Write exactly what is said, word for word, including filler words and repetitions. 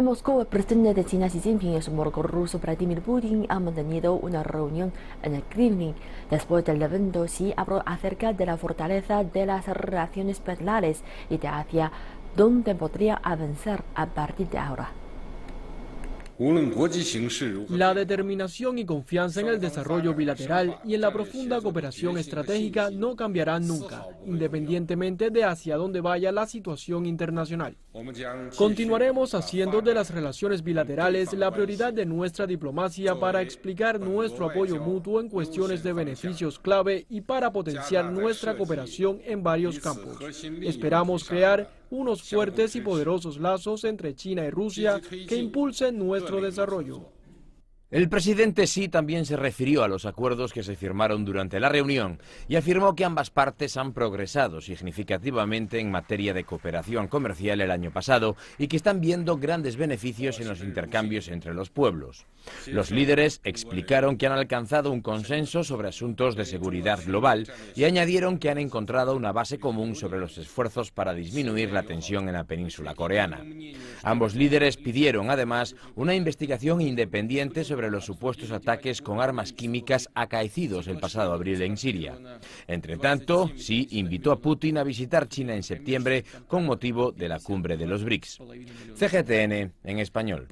En Moscú, el presidente de China Xi Jinping y su homólogo ruso Vladimir Putin han mantenido una reunión en el Kremlin. Después del evento, Xi habló acerca de la fortaleza de las relaciones bilaterales y de hacia dónde podría avanzar a partir de ahora. La determinación y confianza en el desarrollo bilateral y en la profunda cooperación estratégica no cambiarán nunca, independientemente de hacia dónde vaya la situación internacional. Continuaremos haciendo de las relaciones bilaterales la prioridad de nuestra diplomacia para explicar nuestro apoyo mutuo en cuestiones de beneficios clave y para potenciar nuestra cooperación en varios campos. Esperamos crear unos fuertes y poderosos lazos entre China y Rusia que impulsen nuestro desarrollo. El presidente Xi también se refirió a los acuerdos que se firmaron durante la reunión y afirmó que ambas partes han progresado significativamente en materia de cooperación comercial el año pasado y que están viendo grandes beneficios en los intercambios entre los pueblos. Los líderes explicaron que han alcanzado un consenso sobre asuntos de seguridad global y añadieron que han encontrado una base común sobre los esfuerzos para disminuir la tensión en la península coreana. Ambos líderes pidieron, además, una investigación independiente sobre sobre los supuestos ataques con armas químicas acaecidos el pasado abril en Siria. Entre tanto, Xi invitó a Putin a visitar China en septiembre con motivo de la cumbre de los BRICS. C G T N en español.